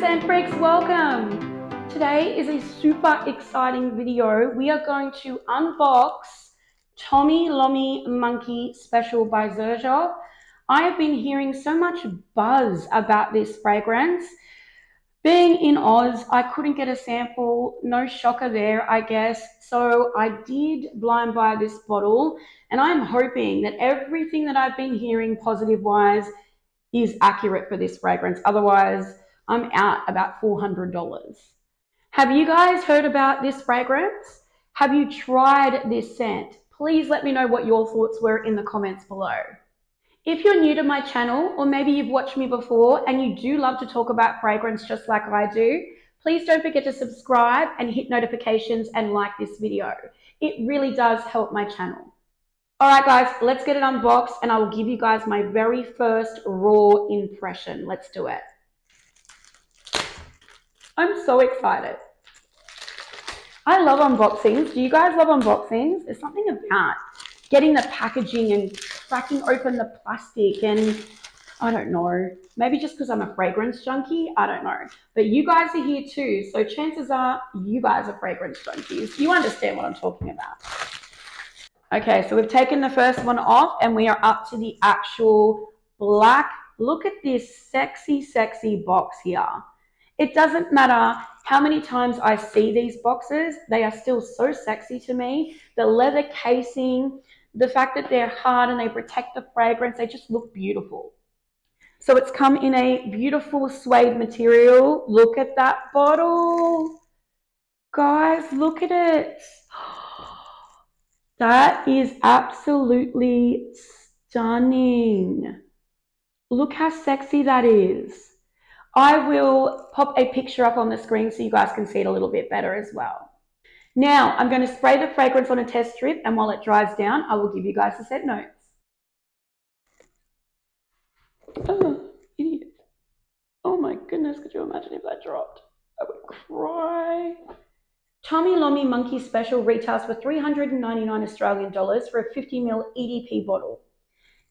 guys and freaks, welcome! Today is a super exciting video. We are going to unbox Tony Iommi Monkey Special by Xerjoff. I have been hearing so much buzz about this fragrance. Being in Oz, I couldn't get a sample, no shocker there, I guess. So I did blind buy this bottle, and I'm hoping that everything that I've been hearing positive-wise is accurate for this fragrance. Otherwise, I'm out about $400. Have you guys heard about this fragrance? Have you tried this scent? Please let me know what your thoughts were in the comments below. If you're new to my channel, or maybe you've watched me before and you do love to talk about fragrance just like I do, please don't forget to subscribe and hit notifications and like this video. It really does help my channel. All right, guys, let's get it unboxed and I will give you guys my very first raw impression. Let's do it. I'm so excited. I love unboxings. Do you guys love unboxings? There's something about getting the packaging and cracking open the plastic, and I don't know, maybe just because I'm a fragrance junkie, I don't know. But you guys are here too, so chances are you guys are fragrance junkies. You understand what I'm talking about. Okay, so we've taken the first one off and we are up to the actual black. Look at this sexy, sexy box here. It doesn't matter how many times I see these boxes, they are still so sexy to me. The leather casing, the fact that they're hard and they protect the fragrance, they just look beautiful. So it's come in a beautiful suede material. Look at that bottle. Guys, look at it. That is absolutely stunning. Look how sexy that is. I will pop a picture up on the screen so you guys can see it a little bit better as well. Now, I'm going to spray the fragrance on a test strip, and while it dries down, I will give you guys the scent notes. Oh, idiot. Oh my goodness, could you imagine if that dropped? I would cry. Tony Iommi Monkey Special retails for $399 Australian dollars for a 50ml EDP bottle.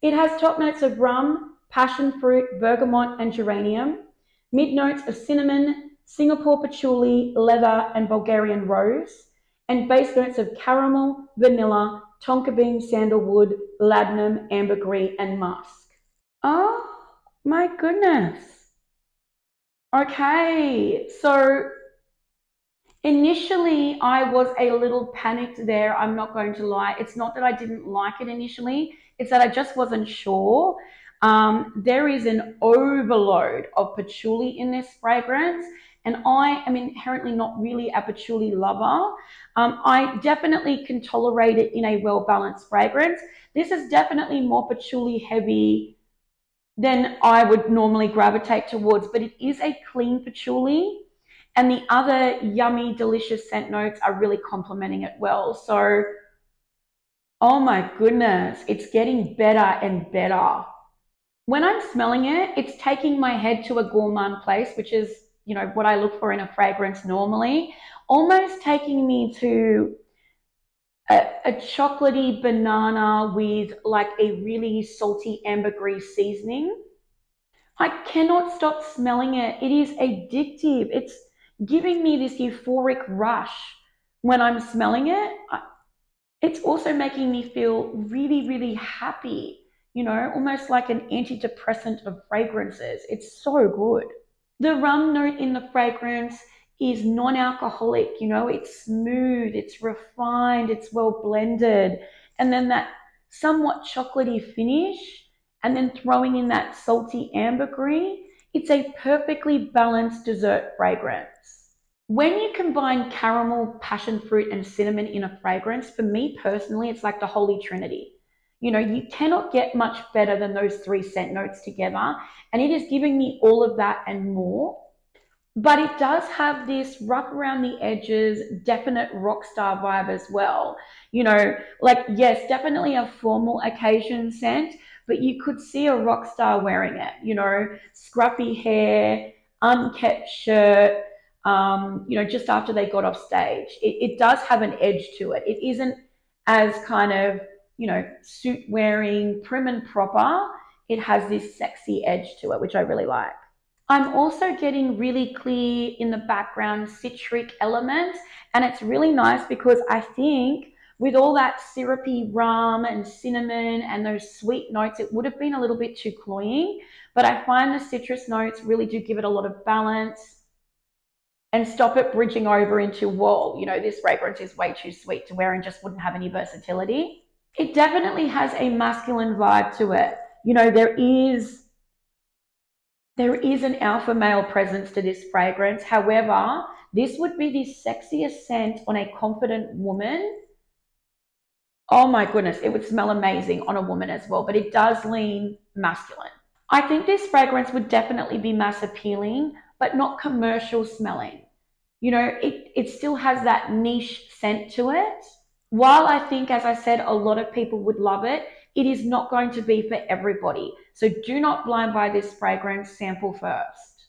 It has top notes of rum, passion fruit, bergamot, and geranium, mid notes of cinnamon, Singapore patchouli, leather, and Bulgarian rose, and base notes of caramel, vanilla, tonka bean, sandalwood, ladanum, ambergris, and musk. Oh my goodness. Okay, so initially I was a little panicked there, I'm not going to lie. It's not that I didn't like it initially, it's that I just wasn't sure. There is an overload of patchouli in this fragrance, and I am inherently not really a patchouli lover. I definitely can tolerate it in a well-balanced fragrance. This is definitely more patchouli heavy than I would normally gravitate towards, but it is a clean patchouli, and the other yummy, delicious scent notes are really complementing it well. So, oh my goodness, it's getting better and better. When I'm smelling it, it's taking my head to a gourmand place, which is, you know, what I look for in a fragrance normally, almost taking me to a chocolatey banana with like a really salty ambergris seasoning. I cannot stop smelling it. It is addictive. It's giving me this euphoric rush when I'm smelling it. It's also making me feel really, really happy. You know, almost like an antidepressant of fragrances. It's so good. The rum note in the fragrance is non-alcoholic, you know, it's smooth, it's refined, it's well blended. And then that somewhat chocolatey finish, and then throwing in that salty ambergris, it's a perfectly balanced dessert fragrance. When you combine caramel, passion fruit, and cinnamon in a fragrance, for me personally, it's like the Holy Trinity. You know, you cannot get much better than those three scent notes together. And it is giving me all of that and more. But it does have this rough around the edges, definite rock star vibe as well. You know, like, yes, definitely a formal occasion scent, but you could see a rock star wearing it. You know, scruffy hair, unkempt shirt, you know, just after they got off stage. It does have an edge to it. It isn't as kind of, you know, suit wearing, prim and proper. It has this sexy edge to it, which I really like. I'm also getting really clear in the background citric elements, and it's really nice because I think with all that syrupy rum and cinnamon and those sweet notes, it would have been a little bit too cloying, but I find the citrus notes really do give it a lot of balance and stop it bridging over into, whoa, you know, this fragrance is way too sweet to wear and just wouldn't have any versatility. It definitely has a masculine vibe to it. You know, there is an alpha male presence to this fragrance. However, this would be the sexiest scent on a confident woman. Oh my goodness, it would smell amazing on a woman as well, but it does lean masculine. I think this fragrance would definitely be mass appealing, but not commercial smelling. You know, it still has that niche scent to it. While I think, as I said, a lot of people would love it, it is not going to be for everybody. So do not blind buy this fragrance, sample first.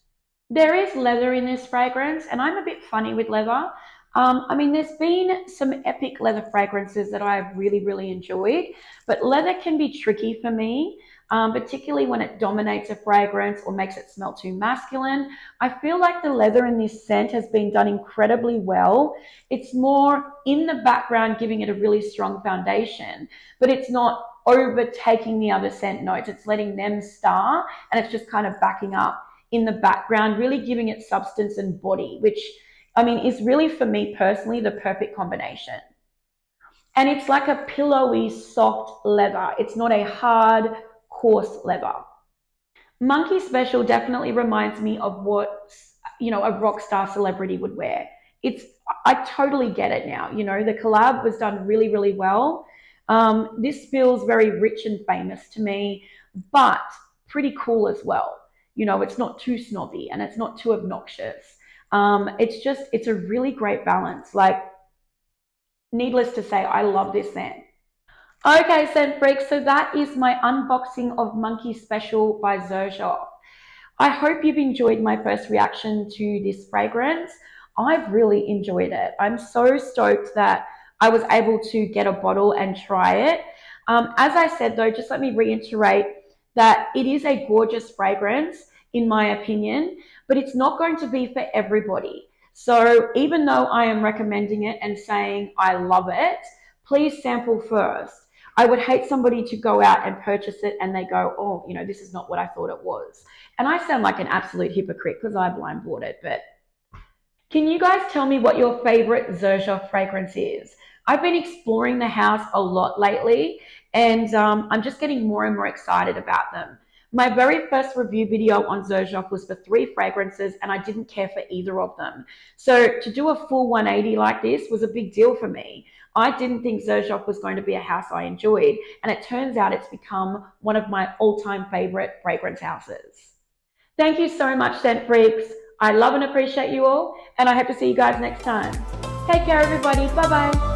There is leather in this fragrance, and I'm a bit funny with leather. I mean, there's been some epic leather fragrances that I've really, really enjoyed, but leather can be tricky for me, particularly when it dominates a fragrance or makes it smell too masculine. I feel like the leather in this scent has been done incredibly well. It's more in the background, giving it a really strong foundation, but it's not overtaking the other scent notes. It's letting them star, and it's just kind of backing up in the background, really giving it substance and body, which, I mean, it's really, for me personally, the perfect combination. And it's like a pillowy, soft leather. It's not a hard, coarse leather. Monkey Special definitely reminds me of what, you know, a rock star celebrity would wear. I totally get it now. You know, the collab was done really, really well. This feels very rich and famous to me, but pretty cool as well. You know, it's not too snobby and it's not too obnoxious. It's a really great balance. Like, needless to say, I love this scent. Okay, scent freaks, so that is my unboxing of Monkey Special by Xerjoff. I hope you've enjoyed my first reaction to this fragrance. I've really enjoyed it. I'm so stoked that I was able to get a bottle and try it. As I said though, just let me reiterate that it is a gorgeous fragrance, in my opinion, but it's not going to be for everybody. So even though I am recommending it and saying I love it, please sample first. I would hate somebody to go out and purchase it and they go, oh, you know, this is not what I thought it was. And I sound like an absolute hypocrite because I blind bought it, but can you guys tell me what your favorite Xerjoff fragrance is? I've been exploring the house a lot lately, and I'm just getting more and more excited about them. My very first review video on Xerjoff was for 3 fragrances, and I didn't care for either of them. So to do a full 180 like this was a big deal for me. I didn't think Xerjoff was going to be a house I enjoyed, and it turns out it's become one of my all-time favorite fragrance houses. Thank you so much, Scent Freaks. I love and appreciate you all, and I hope to see you guys next time. Take care, everybody. Bye-bye.